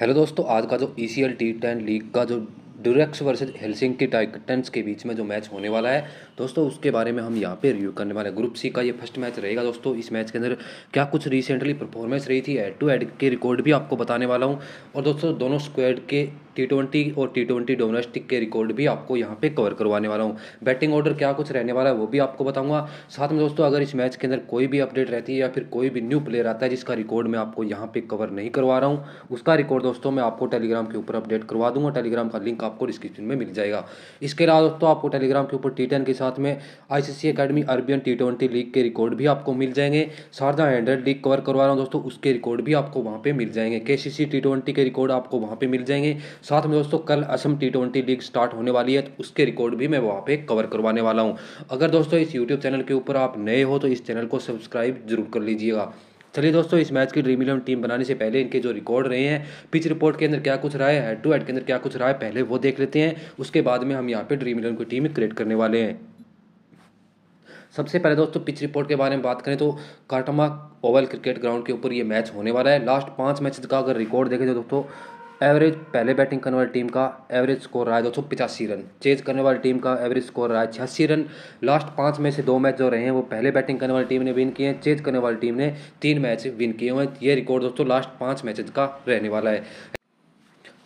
Hello दोस्तों, आज का जो ECL T10 लीग का जो ड्यूरेक्स वर्सेज हेलसिंकी टाइटंस के बीच में जो मैच होने वाला है दोस्तों, उसके बारे में हम यहाँ पे रिव्यू करने वाले हैं। ग्रुप सी का ये फर्स्ट मैच रहेगा दोस्तों। इस मैच के अंदर क्या कुछ रिसेंटली परफॉर्मेंस रही थी, हेड टू हेड के रिकॉर्ड भी आपको बताने वाला हूँ और दोस्तों दोनों स्क्वाड के T20 और T20 डोमेस्टिक के रिकॉर्ड भी आपको यहाँ पे कवर करवाने वाला हूँ। बैटिंग ऑर्डर क्या कुछ रहने वाला है वो भी आपको बताऊँगा। साथ में दोस्तों, अगर इस मैच के अंदर कोई भी अपडेट रहती है या फिर कोई भी न्यू प्लेयर आता है जिसका रिकॉर्ड मैं आपको यहाँ पे कवर नहीं करवा रहा हूँ, उसका रिकॉर्ड दोस्तों मैं आपको टेलीग्राम के ऊपर अपडेट करवा दूँगा। टेलीग्राम का लिंक आपको डिस्क्रिप्शन में मिल जाएगा। इसके अलावा दोस्तों, आपको टेलीग्राम के ऊपर T10 के साथ में ICC academy Arabian T20 league के रिकॉर्ड भी आपको मिल जाएंगे। शारजा 100 लीग कवर करवा रहा हूँ दोस्तों, उसके रिकॉर्ड भी आपको वहाँ पे मिल जाएंगे। KCC T20 के रिकॉर्ड आपको वहाँ पे मिल जाएंगे। साथ में दोस्तों, कल असम T20 लीग स्टार्ट होने वाली है तो उसके रिकॉर्ड भी मैं वहाँ पे कवर करवाने वाला हूँ। अगर दोस्तों इस यूट्यूब चैनल के ऊपर आप नए हो तो इस चैनल को सब्सक्राइब जरूर कर लीजिएगा। चलिए दोस्तों, इस मैच की ड्रीम11 टीम बनाने से पहले इनके जो रिकॉर्ड रहे हैं, पिच रिपोर्ट के अंदर क्या कुछ रहा है, हेड टू हेड के अंदर क्या कुछ रहा है, पहले वो देख लेते हैं। उसके बाद में हम यहाँ पे ड्रीम11 की टीम क्रिएट करने वाले हैं। सबसे पहले दोस्तों, पिच रिपोर्ट के बारे में बात करें तो काठमांडू ओवल क्रिकेट ग्राउंड के ऊपर ये मैच होने वाला है। लास्ट 5 मैचेस का अगर रिकॉर्ड देखें तो दोस्तों, एवरेज पहले बैटिंग करने वाली टीम का एवरेज स्कोर रहा है 285 रन। चेज करने वाली टीम का एवरेज स्कोर रहा है 86 रन। लास्ट 5 में से 2 मैच जो रहे हैं वो पहले बैटिंग करने वाली टीम ने विन किए हैं, चेज करने वाली टीम ने 3 मैच विन किए हुए हैं। ये रिकॉर्ड दोस्तों लास्ट 5 मैचेज का रहने वाला है।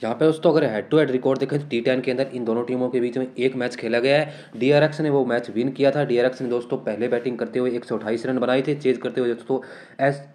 यहाँ पे दोस्तों, अगर हेड टू हेड रिकॉर्ड देखें तो T10 के अंदर इन दोनों टीमों के बीच में एक मैच खेला गया है। DRX ने वो मैच विन किया था। DRX ने दोस्तों पहले बैटिंग करते हुए 128 रन बनाए थे। चेज करते हुए दोस्तों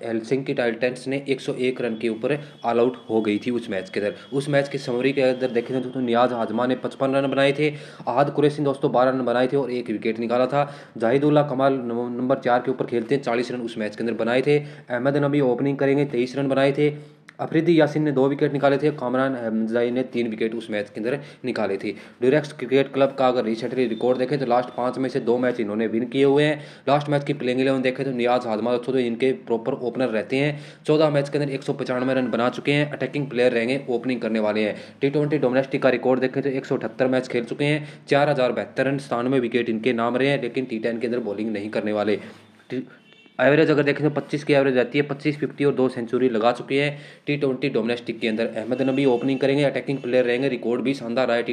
हेलसिंकी टाइटंस ने 101 रन के ऊपर ऑल आउट हो गई थी उस मैच के अंदर। उस मैच की समरी के अंदर देखें तो दोस्तों, नियाज हाजमा ने 55 रन बनाए थे। अहद कुरैशी ने दोस्तों 12 रन बनाए थे और 1 विकेट निकाला था। ज़ाहिदुल्लाह कमाल नंबर 4 के ऊपर खेलते हैं, 40 रन उस मैच के अंदर बनाए थे। अहमद नबी ओपनिंग करेंगे, 23 रन बनाए थे। अफरीदी यासीन ने 2 विकेट निकाले थे। कामरान हमजाई ने 3 विकेट उस मैच के अंदर निकाले थे। ड्यूरेक्स क्रिकेट क्लब का अगर रिसेंटली रिकॉर्ड देखें तो लास्ट 5 में से दो मैच इन्होंने विन किए हुए हैं। लास्ट मैच की प्लेइंग 11 देखें तो नियाज हाजमा दोस्तों इनके प्रॉपर ओपनर रहते हैं। 14 मैच के अंदर 195 रन बना चुके हैं। अटैकिंग प्लेयर रहेंगे, ओपनिंग करने वाले हैं। T20 डोमेस्टिक का रिकॉर्ड देखें तो 178 मैच खेल चुके हैं, 4072 रन, 97 विकेट इनके नाम रहे हैं, लेकिन T10 के अंदर बॉलिंग नहीं करने वाले। एवरेज अगर देखें तो 25 की एवरेज रहती है, 25, 50 और 2 सेंचुरी लगा चुकी है T20 डोमेस्टिक के अंदर। अहमद नबी ओपनिंग करेंगे, अटैकिंग प्लेयर रहेंगे। रिकॉर्ड भी शानदार रहा है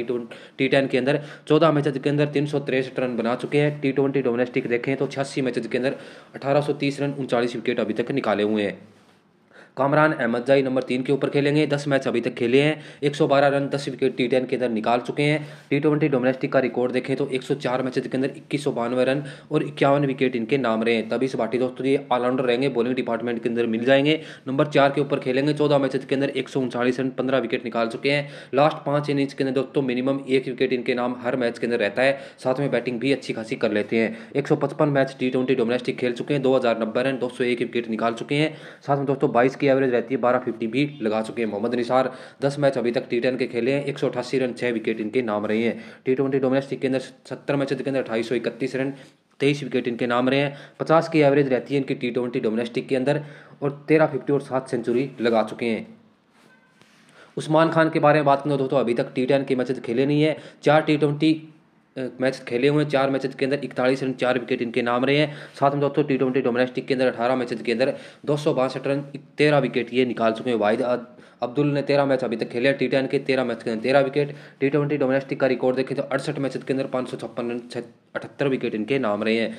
T10 के अंदर। 14 मैचेज के अंदर 363 रन बना चुके हैं। T20 डोमेस्टिक देखें तो 86 मैचेज के अंदर 1830 रन, 39 विकेट अभी तक निकाले हुए हैं। कामरान अहमदजाई नंबर 3 के ऊपर खेलेंगे, 10 मैच अभी तक खेले हैं, 112 रन, 10 विकेट T10 के अंदर निकाल चुके हैं। T20 डोमेस्टिक का रिकॉर्ड देखें तो 104 मैचेज के अंदर 2192 रन और 51 विकेट इनके नाम रहे हैं। तबीस बाटी दोस्तों ये ऑलराउंडर रहेंगे, बॉलिंग डिपार्टमेंट के अंदर मिल जाएंगे। नंबर 4 के ऊपर खेलेंगे, 14 मैचेज के अंदर 139 रन, 15 विकेट निकाल चुके हैं। लास्ट 5 इनिंग्स के अंदर दोस्तों मिनिमम 1 विकेट इनके नाम हर मैच के अंदर रहता है। साथ में बैटिंग भी अच्छी खासी कर लेते हैं। 155 मैच T20 डोमेस्टिक खेल चुके हैं, 2090 रन, 201 विकेट निकाल चुके हैं। साथ में दोस्तों 22 की एवरेज रहती है, 1250 भी लगा चुके हैं। मोहम्मद निसार 10 मैच अभी तक T10 के खेले हैं, 188 रन, 6 विकेट इनके नाम रहे हैं। T20 डोमेस्टिक के अंदर 70 मैच के अंदर 2831 रन, 23 विकेट इनके नाम रहे हैं। 50 की एवरेज रहती है इनकी T20 डोमेस्टिक के अंदर और 1350 और 7 सेंचुरी लगा चुके हैं। उस्मान खान के बारे में बात करें दोस्तों, अभी तक T10 के मैचेज खेले नहीं है, 4 T20 मैच खेले हुए हैं, 4 मैचेज के अंदर 41 रन, 4 विकेट इनके नाम रहे हैं। साथ में दोस्तों T20 डोमेस्टिक के अंदर 18 मैचेज के अंदर 262 रन, 13 विकेट ये निकाल चुके हैं। वाहिद अब्दुल ने 13 मैच अभी तक खेले हैं, T10 के 13 मैच के अंदर 13 विकेट। T20 डोमेस्टिक का रिकॉर्ड देखें तो 68 मैचेज के अंदर 556 रन, 78 विकेट इनके नाम रहे हैं।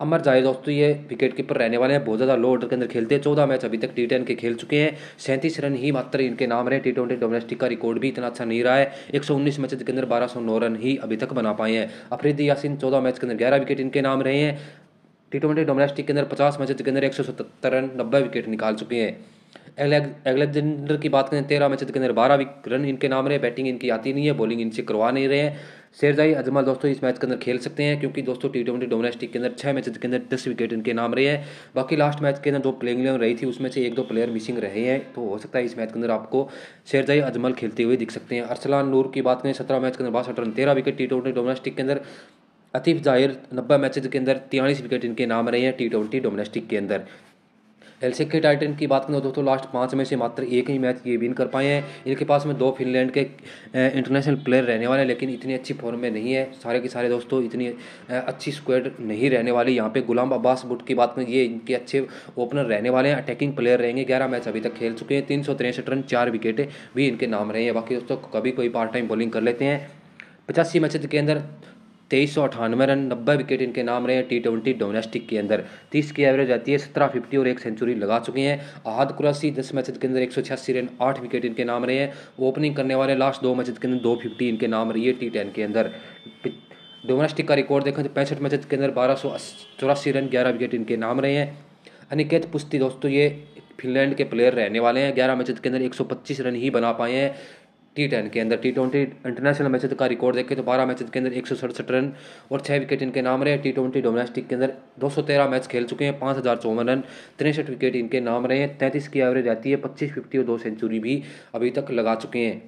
अमर जाये दोस्तों ये विकेट कीपर रहने वाले हैं, बहुत ज़्यादा लो ऑर्डर के अंदर खेलते हैं। 14 मैच अभी तक T10 के खेल चुके हैं, 37 रन ही मात्र इनके नाम रहे। T20 डोमेस्टिक का रिकॉर्ड भी इतना अच्छा नहीं रहा है, 119 मैच के अंदर 1209 रन ही अभी तक बना पाए हैं। अफरीदी यासीन 14 मैच के अंदर 11 विकेट इनके नाम रहे हैं। T20 डोमेस्टिक के अंदर 50 मैच के अंदर 177 रन, 90 विकेट निकाल चुके हैं। एलेक्जेंडर की बात करें, 13 मैच के अंदर 12 रन इनके नाम रहे। बैटिंग इनकी आती नहीं है, बॉलिंग इनसे करवा नहीं रहे हैं। शेराजी अजमल दोस्तों इस मैच के अंदर खेल सकते हैं क्योंकि दोस्तों T20 डोमेस्टिक के अंदर 6 मैच के अंदर 10 विकेट इनके नाम रहे हैं। बाकी लास्ट मैच के अंदर 2 प्लेइंग 11 रही थी, उसमें से 1-2 प्लेयर मिसिंग रहे हैं, तो हो सकता है इस मैच के अंदर आपको शेराजी अजमल खेलते हुए दिख सकते हैं। अरसलान नूर की बात करें, 17 मैच के अंदर 62 रन, 13 विकेट T20 डोमेस्टिक के अंदर। आतिफ जाहिर 90 मैच के अंदर 43 विकेट इनके नाम रहे हैं T20 डोमेस्टिक के अंदर। हेलसिंकी टाइटन की बात करें दोस्तों, लास्ट 5 में से मात्र एक ही मैच ये विन कर पाए हैं। इनके पास में 2 फिनलैंड के इंटरनेशनल प्लेयर रहने वाले हैं, लेकिन इतनी अच्छी फॉर्म में नहीं है सारे के सारे दोस्तों, इतनी अच्छी स्क्वाड नहीं रहने वाली। यहाँ पे गुलाम अब्बास बुट की बात करें, ये इनके अच्छे ओपनर रहने वाले हैं, अटैकिंग प्लेयर रहेंगे। 11 मैच अभी तक खेल चुके हैं, 363 रन, 4 विकेटें भी इनके नाम रहे हैं। बाकी दोस्तों कभी कोई पार्ट टाइम बॉलिंग कर लेते हैं। 85 मैचेज के अंदर 2398 रन, 90 विकेट इनके नाम रहे हैं। T20 डोमेस्टिक के अंदर 30 की एवरेज आती है, 17 50 और 1 सेंचुरी लगा चुके हैं। अहद कुरैशी 10 मैचेज के अंदर 186 रन, 8 विकेट इनके नाम रहे हैं। ओपनिंग करने वाले लास्ट 2 मैचेज के अंदर 250 इनके नाम रही है। T10 के अंदर डोमेस्टिक का रिकॉर्ड देखें तो 65 मैचेज के अंदर 1284 रन, 11 विकेट इनके नाम रहे हैं। अनिकेत पुष्ति दोस्तों, ये फिनलैंड के प्लेयर रहने वाले हैं, 11 मैचेज के अंदर 125 रन ही बना पाए हैं। T10 के अंदर T20 इंटरनेशनल मैचेज का रिकॉर्ड देखें तो 12 मैचेज के अंदर 167 रन और 6 विकेट इनके नाम रहे हैं। T20 डोमेस्टिक के अंदर 213 मैच खेल चुके हैं, 5054 रन, 63 विकेट इनके नाम रहे हैं। 33 की एवरेज आती है, 2550 और 2 सेंचुरी भी अभी तक लगा चुके हैं।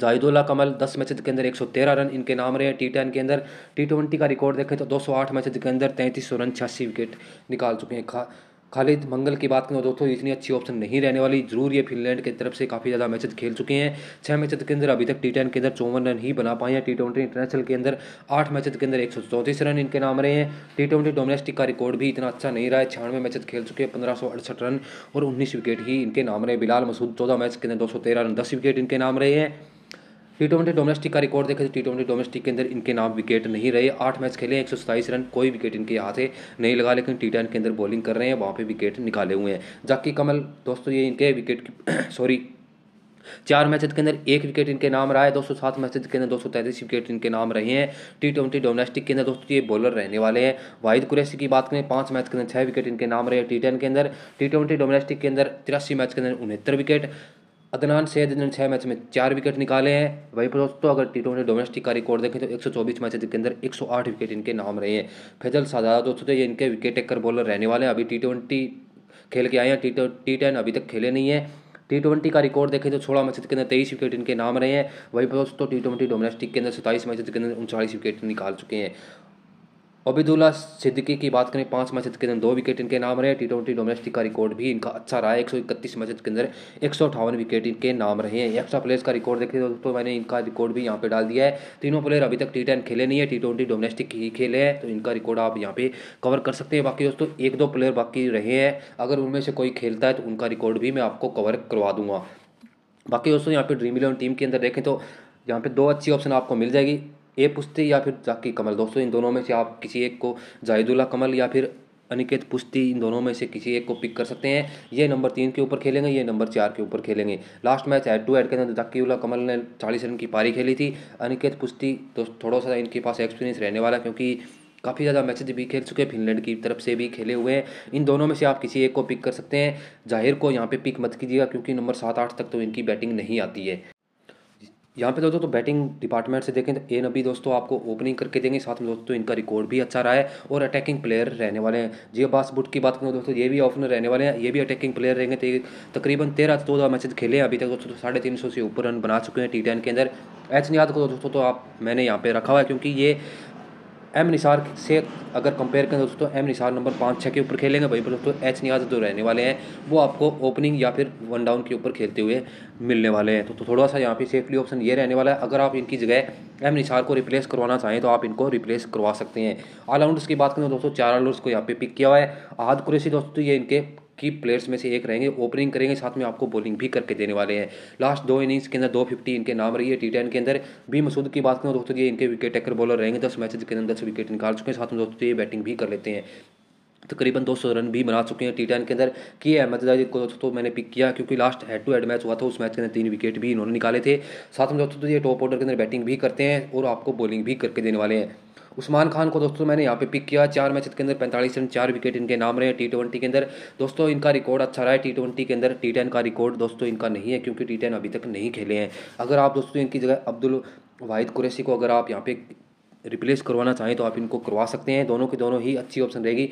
जाहिदुल्लाह कमल 10 मैचेज के अंदर 113 रन इनके नाम रहे हैं। T10 के अंदर T20 का रिकॉर्ड देखें तो 208 मैचेज के अंदर 3300 रन, 86 विकेट निकाल चुके हैं। खालिद मंगल की बात करें दोस्तों, इतनी अच्छी ऑप्शन नहीं रहने वाली। जरूर ये फिनलैंड की तरफ से काफ़ी ज़्यादा मैचेज खेल चुके हैं, 6 मैचेज के अंदर अभी तक T10 के अंदर 54 रन ही बना पाए हैं। T20 इंटरनेशनल के अंदर 8 मैचेज के अंदर 134 रन इनके नाम रहे हैं। T20 डोमेस्टिक का रिकॉर्ड भी इतना अच्छा नहीं रहा है, 96 मैचेज खेल चुके हैं, 1568 रन और 19 विकेट ही इनके नाम रहे हैं। बिलाल मसूद 14 मैच के अंदर 213 रन, 10 विकेट इनके नाम रहे हैं। T20 डोमेस्टिक का रिकॉर्ड देखें तो T20 डोमेस्टिक के अंदर इनके नाम विकेट नहीं रहे। 8 मैच खेले, 127 रन, कोई विकेट इनके हाथ नहीं लगा, लेकिन T10 के अंदर बॉलिंग कर रहे हैं, वहाँ पे विकेट निकाले हुए हैं। जाकी कमल दोस्तों, ये इनके 4 मैचेज के अंदर 1 विकेट इनके नाम रहा है। 207 मैचेज के अंदर 233 विकेट इनके नाम रहे हैं। T20 डोमेस्टिक के अंदर दोस्तों ये बॉलर रहने वाले हैं। वाहिद कुरैशी की बात करें, 5 मैच के अंदर 6 विकेट इनके नाम रहे हैं। T10 के अंदर T20 डोमेस्टिक के अंदर 83 मैच के अंदर 69 विकेट। अदनान सैद ने 6 मैच में 4 विकेट निकाले हैं। वहीं पर दोस्तों अगर T20 डोमेस्टिक का रिकॉर्ड देखें तो 124 मैचेज के अंदर 108 विकेट इनके नाम रहे हैं। फैजल साजा दोस्तों, ये इनके विकेट टेकर बॉलर रहने वाले हैं, अभी T20 खेल के आए हैं, T10 अभी तक खेले नहीं है। T20 का रिकॉर्ड देखें तो 16 मैचेज के अंदर 23 विकेट इनके नाम रहे हैं। वहीं पर दोस्तों T20 डोमेस्टिक के अंदर 27 मैचेज के अंदर 39 विकेट निकाल चुके हैं। अब्दुल्ला सिद्दीकी की बात करें, 5 मैचेज के अंदर 2 विकेट इनके नाम रहे हैं। T20 डोमेस्टिक का रिकॉर्ड भी इनका अच्छा रहा है, 131 मैचेज के अंदर 158 विकेट इनके नाम रहे हैं। एक्स्ट्रा प्लेयर्स का रिकॉर्ड देखें तो मैंने इनका रिकॉर्ड भी यहाँ पे डाल दिया है। तीनों प्लेयर अभी तक T10 खेले नहीं है, T20 डोमेस्टिक ही खेले हैं, तो इनका रिकॉर्ड आप यहाँ पे कवर कर सकते हैं। बाकी दोस्तों 1-2 प्लेयर बाकी रहे हैं, अगर उनमें से कोई खेलता है तो उनका रिकॉर्ड भी मैं आपको कवर करवा दूंगा। बाकी दोस्तों यहाँ पे ड्रीम11 टीम के अंदर देखें तो यहाँ पे 2 अच्छी ऑप्शन आपको मिल जाएगी, ए पुष्ति या फिर जाकी कमल। दोस्तों इन दोनों में से आप किसी एक को, जाहिदुल्लाह कमल या फिर अनिकेत पुष्ति, इन दोनों में से किसी एक को पिक कर सकते हैं। ये नंबर 3 के ऊपर खेलेंगे, ये नंबर 4 के ऊपर खेलेंगे। Last match head to head के अंदर जाकीउल्लाह कमल ने 40 रन की पारी खेली थी। अनिकेत पुष्ति तो थोड़ा सा इनके पास एक्सपीरियंस रहने वाला, क्योंकि काफ़ी ज़्यादा मैचेज भी खेल चुके हैं, फिनलैंड की तरफ से भी खेले हुए हैं। इन दोनों में से आप किसी एक को पिक कर सकते हैं। जाहिर को यहाँ पे पिक मत कीजिएगा, क्योंकि नंबर 7-8 तक तो इनकी बैटिंग नहीं आती है। यहाँ पे दोस्तों तो बैटिंग डिपार्टमेंट से देखें तो A नबी दोस्तों आपको ओपनिंग करके देंगे, साथ में दोस्तों इनका रिकॉर्ड भी अच्छा रहा है और अटैकिंग प्लेयर रहने वाले हैं। जी अब्बास बुट की बात करें दोस्तों, ये भी ओपनर रहने वाले हैं, ये भी अटैकिंग प्लेयर रहेंगे। तकरीबन 13-14 मैचेज खेले अभी तक दोस्तों, 350 से ऊपर रन बना चुके हैं T10 के अंदर। एच नियाज़ को दोस्तों तो आप मैंने यहाँ पर रखा हुआ है, क्योंकि ये एम निसार से अगर कंपेयर करें दोस्तों, एम निसार नंबर 5-6 के ऊपर खेलेंगे। वहीं पर दोस्तों एच नियाज़ जो रहने वाले हैं वो आपको ओपनिंग या फिर 1 डाउन के ऊपर खेलते हुए मिलने वाले हैं। तो थोड़ा सा यहाँ पे सेफली ऑप्शन ये रहने वाला है। अगर आप इनकी जगह एम निसार को रिप्लेस करवाना चाहें तो आप इनको रिप्लेस करवा सकते हैं। ऑलराउंडर्स की बात करें दोस्तों, 4 ऑलराउंडर्स को यहाँ पे पिक किया हुआ है। अहद कुरैशी दोस्तों, ये इनके की प्लेयर्स में से एक रहेंगे, ओपनिंग करेंगे, साथ में आपको बॉलिंग भी करके देने वाले हैं। लास्ट 2 इनिंग्स के अंदर 250 इनके नाम रही है। T10 के अंदर भी मसूद की बात करें दोस्तों, ये इनके विकेट टेकर बॉलर रहेंगे, 10 मैचेज के अंदर 10 विकेट निकाल चुके हैं, साथ में दोस्तों ये बैटिंग भी कर लेते हैं, तकरीबन 200 रन भी बना चुके हैं T10 के अंदर। कि अहमद जाये को दोस्तों मैंने पिक किया, क्योंकि last head to head match हुआ था, उस मैच के अंदर 3 विकेट भी इन्होंने निकाले थे। साथ में दोस्तों ये टॉप ऑर्डर के अंदर बैटिंग भी करते हैं और आपको बॉलिंग भी करके देने वाले हैं। उस्मान खान को दोस्तों मैंने यहाँ पे पिक किया, 4 मैचेज के अंदर 45 रन, 4 विकेट इनके नाम रहे हैं। T20 के अंदर दोस्तों इनका रिकॉर्ड अच्छा रहा है, T20 के अंदर T10 का रिकॉर्ड दोस्तों इनका नहीं है, क्योंकि T10 अभी तक नहीं खेले हैं। अगर आप दोस्तों इनकी जगह अब्दुल वाहिद कुरैशी को अगर आप यहाँ पे रिप्लेस करवाना चाहें तो आप इनको करवा सकते हैं, दोनों के दोनों ही अच्छी ऑप्शन रहेगी।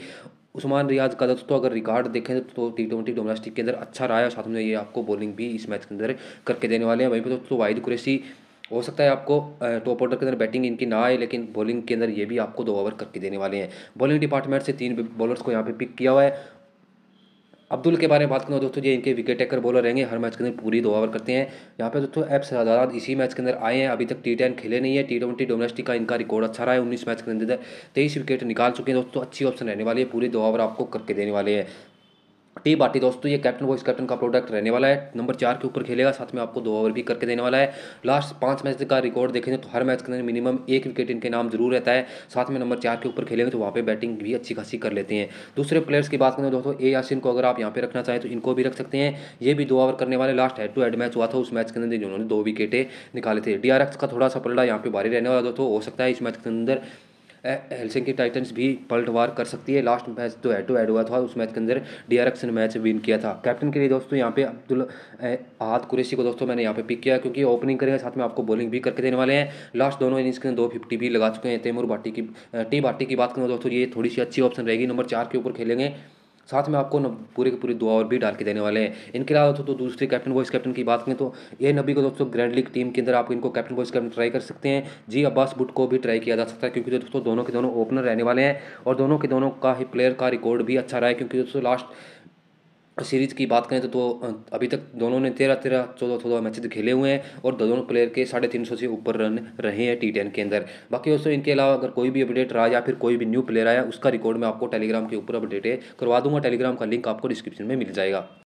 उस्मान रियाज का दोस्तों अगर रिकॉर्ड देखें तो T20 डोमेस्टिक के अंदर अच्छा रहा है, साथ में ये आपको बॉलिंग भी इस मैच के अंदर करके देने वाले हैं। वहीं पर दोस्तों वाहिद कुरैशी हो सकता है आपको टॉप ऑर्डर के अंदर बैटिंग इनकी ना आए, लेकिन बॉलिंग के अंदर ये भी आपको 2 ओवर करके देने वाले हैं। बॉलिंग डिपार्टमेंट से 3 बॉलर्स को यहाँ पे पिक किया हुआ है। अब्दुल के बारे में बात करूँ दोस्तों, ये इनके विकेट टेकर बॉलर रहेंगे, हर मैच के अंदर पूरी 2 ओवर करते हैं। यहाँ पे दोस्तों एप्स हज़ारात इसी मैच के अंदर आए हैं, अभी तक T10 खेले नहीं है। T20 डोमेस्टिक का इनका रिकॉर्ड अच्छा रहा है, 19 मैच के अंदर 23 विकेट निकाल चुके हैं दोस्तों। अच्छी ऑप्शन रहने वाली है, पूरी 2 ओवर आपको करके देने वाले हैं। टी बाटी दोस्तों ये कैप्टन वाइस कैप्टन का प्रोडक्ट रहने वाला है, नंबर 4 के ऊपर खेलेगा, साथ में आपको 2 ओवर भी करके देने वाला है। लास्ट 5 मैच का रिकॉर्ड देखेंगे तो हर मैच के अंदर मिनिमम 1 विकेट इनके नाम जरूर रहता है, साथ में नंबर 4 के ऊपर खेलेंगे तो वहाँ पे बैटिंग भी अच्छी खासी कर लेते हैं। दूसरे प्लेयर्स की बात करें दोस्तों, ए यासिन को अगर आप यहाँ पे रखना चाहें तो इनको भी रख सकते हैं, ये भी 2 ओवर करने वाले। Last head to head match हुआ था, उस मैच के अंदर इन्होंने 2 विकेटें निकाले थे। डीआरएक्स का थोड़ा सा पलड़ा यहाँ पे भारी रहने वाला दोस्तों, हो सकता है इस मैच के अंदर हेलसिंकी टाइटंस भी पलटवार कर सकती है। लास्ट मैच जो हेड टू हेड हुआ था, उस मैच के अंदर डीआरएक्स ने मैच विन किया था। कैप्टन के लिए दोस्तों यहाँ पे अहद कुरैशी को दोस्तों मैंने यहाँ पे पिक किया, क्योंकि ओपनिंग करेगा, साथ में आपको बॉलिंग भी करके देने वाले हैं। लास्ट दोनों इनिंग्स के अंदर 250 भी लगा चुके हैं। तैमूर बाटी की टी बाटी की बात करें दोस्तों, ये थोड़ी सी अच्छी ऑप्शन रहेगी, नंबर 4 के ऊपर खेलेंगे, साथ में आपको पूरे के पूरे 2 ओवर भी डाल के देने वाले हैं। इनके अलावा तो दूसरे कैप्टन वॉइस कैप्टन की बात करें तो ए नबी को दोस्तों ग्रैंड लीग टीम के अंदर आप इनको कैप्टन वॉइस कैप्टन ट्राई कर सकते हैं। जी अब्बास बुट को भी ट्राई किया जा सकता है, क्योंकि दोस्तों दोनों के दोनों ओपनर रहने वाले हैं और दोनों के दोनों का ही प्लेयर का रिकॉर्ड भी अच्छा रहा है, क्योंकि दोस्तों लास्ट सीरीज़ की बात करें तो अभी तक दोनों ने 13-13, 14-14 मैचेज खेले हुए हैं और दोनों प्लेयर के 350 से ऊपर रन रहे हैं T10 के अंदर। बाकी दोस्तों इनके अलावा अगर कोई भी अपडेट रहा या फिर कोई भी न्यू प्लेयर आया, उसका रिकॉर्ड मैं आपको टेलीग्राम के ऊपर अपडेट करवा दूंगा, टेलीग्राम का लिंक आपको डिस्क्रिप्शन में मिल जाएगा।